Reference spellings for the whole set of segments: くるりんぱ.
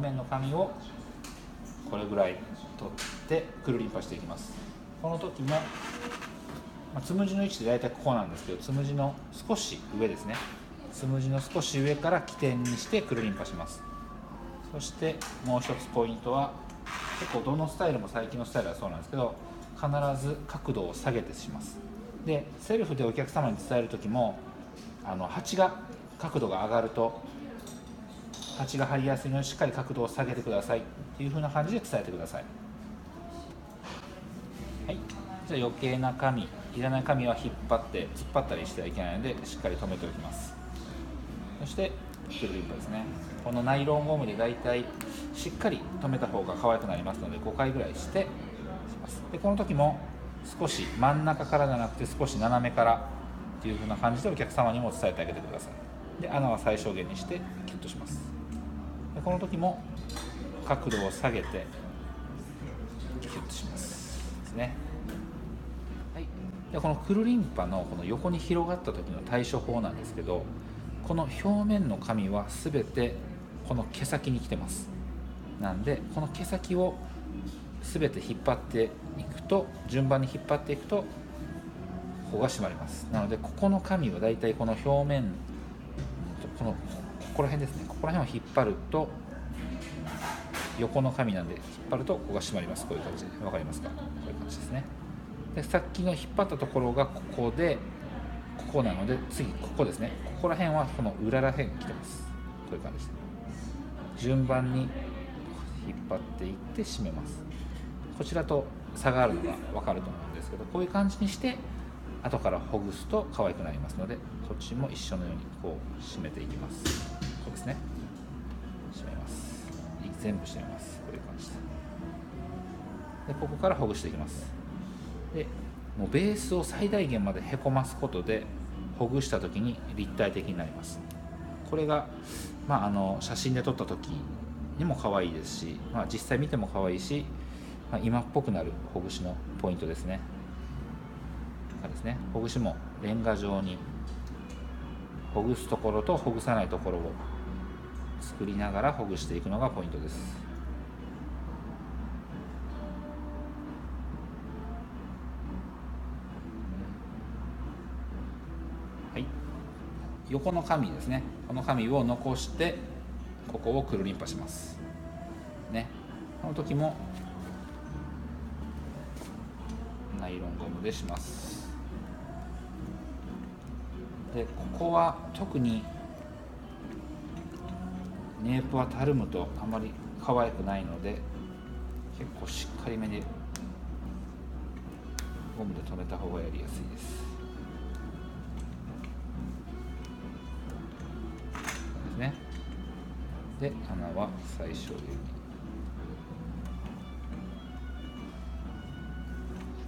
半面の紙をこれぐらい取ってくるりんぱしていきます。この時も、つむじの位置で大体ここなんですけど、つむじの少し上ですね、つむじの少し上から起点にしてくるりんぱします。そしてもう一つポイントは、結構どのスタイルも最近のスタイルはそうなんですけど、必ず角度を下げてします。でセルフでお客様に伝える時も、鉢が角度が上がると鉢が入りやすいのでしっかり角度を下げてくださいっていう風な感じで伝えてください。はい、じゃあ余計な紙、いらない紙は引っ張って突っ張ったりしてはいけないのでしっかり留めておきます。そしてくるりんぱですね。このナイロンゴムでだいたいしっかり留めた方が可愛くなりますので5回ぐらいしてします。でこの時も少し真ん中からじゃなくて少し斜めからっていう風な感じでお客様にも伝えてあげてください。で穴は最小限にしてキュッとします。でこの時も角度を下げてキュッとしますですね。はい、でこのくるりんぱのこの横に広がった時の対処法なんですけど、この表面の紙は全てこの毛先に来てます。なんでこの毛先を全て引っ張っていくと、順番に引っ張っていくとここが締まります。なのでここの紙はだいたいこの表面、ここら辺ですね、ここら辺を引っ張ると、横の紙なんで引っ張るとここが締まります。こういう感じで分かりますか。こういう感じですね。でさっきの引っ張ったところがここで、ここなので次ここですね、ここら辺はこの裏ら辺に来てます。こういう感じです。順番に引っ張っていって締めます。こちらと差があるのが分かると思うんですけど、こういう感じにして後からほぐすと可愛くなりますので、こっちも一緒のようにこう締めていきます。こうですね、締めます。全部締めます。こういう感じで、ここからほぐしていきます。でもうベースを最大限までへこますことでほぐした時に立体的になります。これが、写真で撮った時にも可愛いですし、実際見ても可愛いし、今っぽくなるほぐしのポイントですね。ほぐしもレンガ状にほぐすところとほぐさないところを作りながらほぐしていくのがポイントです。はい、横の紙ですね。この紙を残してここをくるりんぱしますね。この時もナイロンゴムでします。でここは特にネープはたるむとあまり可愛くないので、結構しっかりめでゴムで留めた方がやりやすいです。ですね。で穴は最小限に。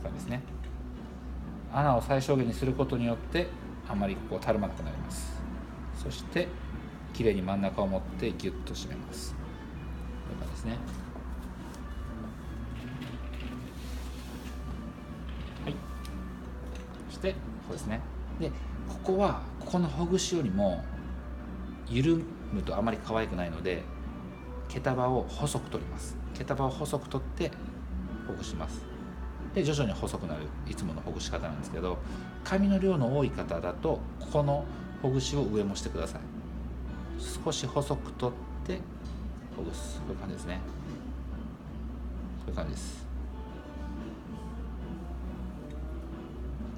こうですね。穴を最小限にすることによってあまりここたるまなくなります。そしてきれいに真ん中を持ってギュッと締めます。こういう感じですね。はい、そしてここですね。でここはここのほぐしよりも緩むとあまり可愛くないので、毛束を細く取ります。毛束を細く取ってほぐします。で徐々に細くなるいつものほぐし方なんですけど、紙の量の多い方だとここのほぐしを上もしてください。少し細く取ってほぐす。こういう感じですね。こういう感じです。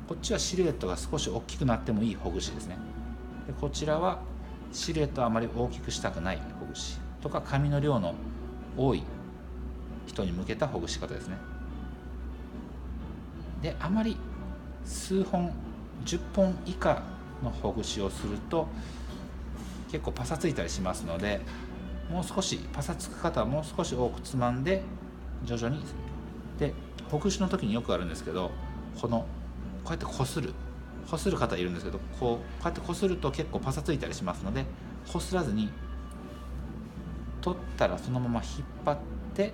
こっちはシルエットが少し大きくなってもいいほぐしですね。でこちらはシルエットをあまり大きくしたくないほぐしとか、紙の量の多い人に向けたほぐし方ですね。であまり数本10本以下のほぐしをすると結構パサついたりしますので、もう少しパサつく方はもう少し多くつまんで徐々にで、ほぐしの時によくあるんですけど、こうやってこする方いるんですけど、こうやってこすると結構パサついたりしますので、こすらずに取ったらそのまま引っ張って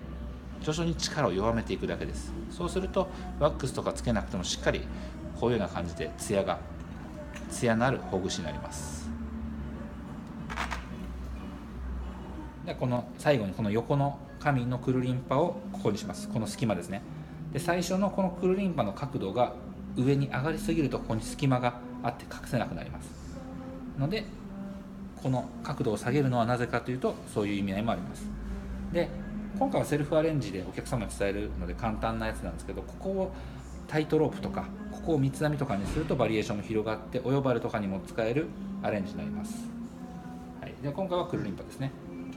徐々に力を弱めていくだけです。そうするとワックスとかつけなくてもしっかりこういうような感じでツヤのあるほぐしになります。この最後にこの横の紙のくるりんぱをここにします。この隙間ですね。で、最初のこのくるりんぱの角度が上に上がりすぎると、ここに隙間があって隠せなくなりますので、この角度を下げるのはなぜかというと、そういう意味合いもあります。で、今回はセルフアレンジでお客様に伝えるので簡単なやつなんですけど、ここをタイトロープとか、ここを三つ編みとかにするとバリエーションも広がって、お呼ばれとかにも使えるアレンジになります。はい、で、今回はくるりんぱですね。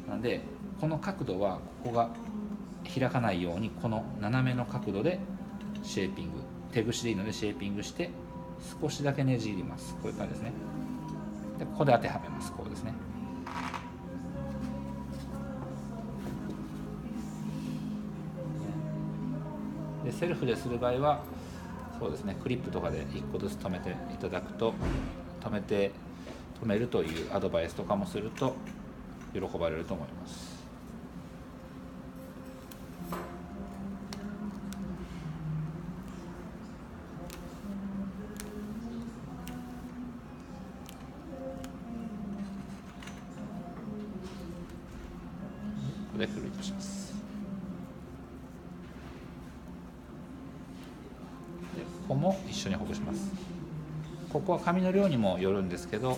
なので、この角度はここが開かないように、この斜めの角度でシェーピング、手ぐしでいいのでシェーピングして少しだけねじります。こういう感じですね。で、ここで当てはめます。こうですね。で、セルフでする場合はそうですね、クリップとかで1個ずつ留めていただくと、留めるというアドバイスとかもすると喜ばれると思います。ここでくるりんぱします。で、ここも一緒にほぐします。ここは紙の量にもよるんですけど、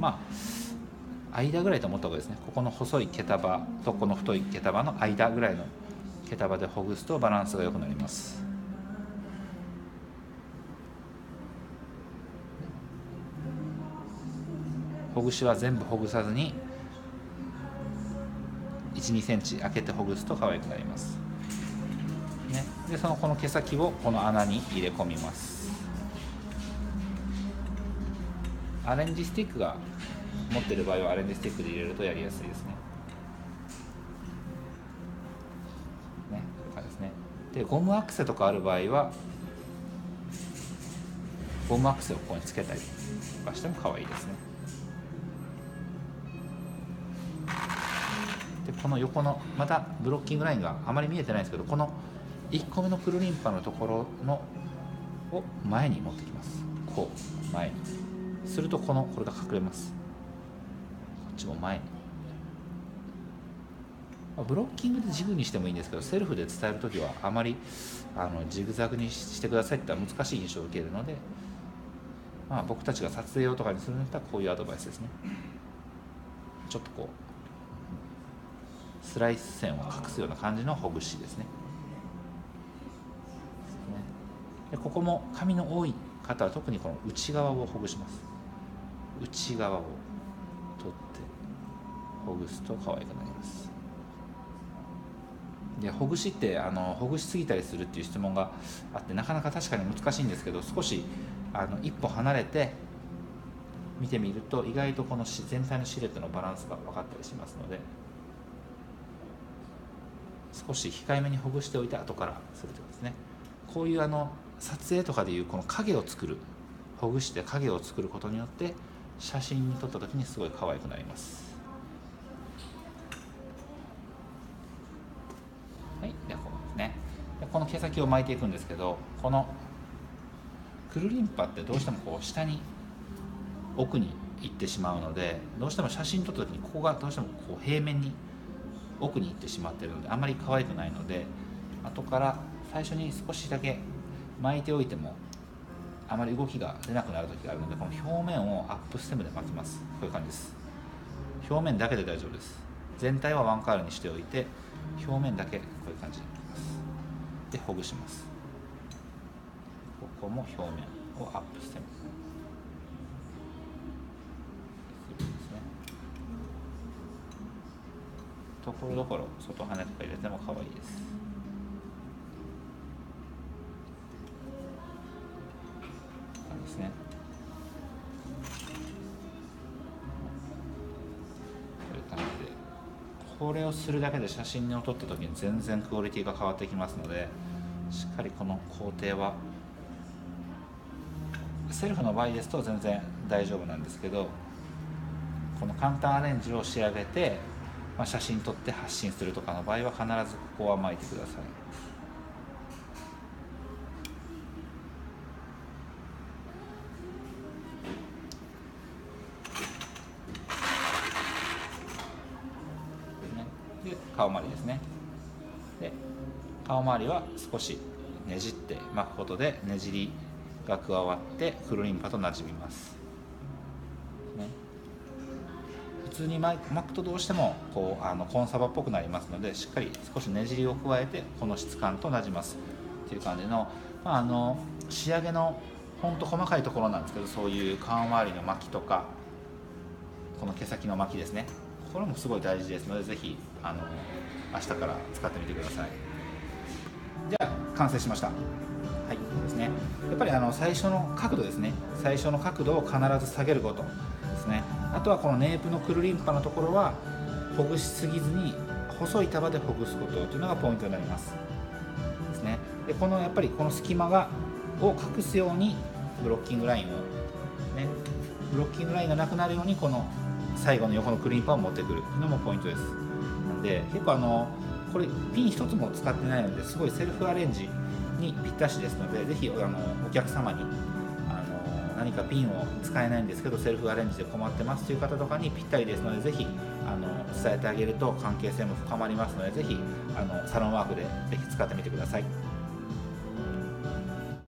まあ間ぐらいと思った方がいいですね。ここの細い毛束とこの太い毛束の間ぐらいの毛束でほぐすとバランスが良くなります。ほぐしは全部ほぐさずに1、2センチ開けてほぐすと可愛くなります、ね。で、この毛先をこの穴に入れ込みます。アレンジスティックが持ってる場合はアレンジスティックで入れるとやりやすいですね。で、ゴムアクセとかある場合はゴムアクセをここにつけたりとかしても可愛いですね。この横のまたブロッキングラインがあまり見えてないんですけど、この1個目のくるりんぱのところのを前に持ってきます。こう前にするとこれが隠れます。こっちも前に、ブロッキングでジグにしてもいいんですけど、セルフで伝えるときはあまりジグザグにしてくださいって言ったら難しい印象を受けるので、僕たちが撮影用とかにするんだったらこういうアドバイスですね。ちょっとこうスライス線を隠すような感じのほぐしですね。で、ここも紙の多い方は特にこの内側をほぐします。内側を取ってほぐすと可愛くなります。で、ほぐしってほぐしすぎたりするっていう質問があって、なかなか確かに難しいんですけど、少し一歩離れて見てみると意外とこの全体のシルエットのバランスが分かったりしますので、少し控えめにほぐしておいて後からするということですね。こういう撮影とかでいうこの影を作る、ほぐして影を作ることによって写真に撮った時にすごい可愛くなります。はい、で、こうですね。で、この毛先を巻いていくんですけど、このくるりんぱってどうしても下に奥に行ってしまうので、どうしても写真撮った時にここがどうしても平面に奥に行ってしまっているのであまり可愛くないので、後から最初に少しだけ巻いておいてもあまり動きが出なくなる時があるので、この表面をアップステムで巻きます。こういう感じです。表面だけで大丈夫です。全体はワンカールにしておいて、表面だけこういう感じに巻きます。で、ほぐします。ここも表面をアップステムところどころ外羽とか入れても可愛いです。なんですね。こういう感じで、これをするだけで写真を撮った時に全然クオリティが変わってきますので、しっかりこの工程はセルフの場合ですと全然大丈夫なんですけど、この簡単アレンジを仕上げて写真撮って発信するとかの場合は必ずここは巻いてください。りですね。で顔周りは少しねじって巻くことでねじりが加わって黒リンパとなじみます、ね、普通に巻くとどうしてもこうコンサバっぽくなりますので、しっかり少しねじりを加えてこの質感となじますっていう感じの、まあ、仕上げのほんと細かいところなんですけど、そういう顔周りの巻きとかこの毛先の巻きですね、これもすごい大事ですので、ぜひ明日から使ってみてください。じゃあ完成しました。はい、そうですね。やっぱり最初の角度ですね、最初の角度を必ず下げることですね。あとはこのネープのクルリンパのところはほぐしすぎずに細い束でほぐすことというのがポイントになりますですね。でこのやっぱりこの隙間を隠すようにブロッキングラインをね、ブロッキングラインがなくなるようにこの最後の横のクルリンパを持ってくるというのもポイントです。なんで結構これピン一つも使ってないので、すごいセルフアレンジにぴったしですので、ぜひお客様に何かピンを使えないんですけどセルフアレンジで困ってますという方とかにぴったりですので、ぜひ伝えてあげると関係性も深まりますので、ぜひサロンワークでぜひ使ってみてください。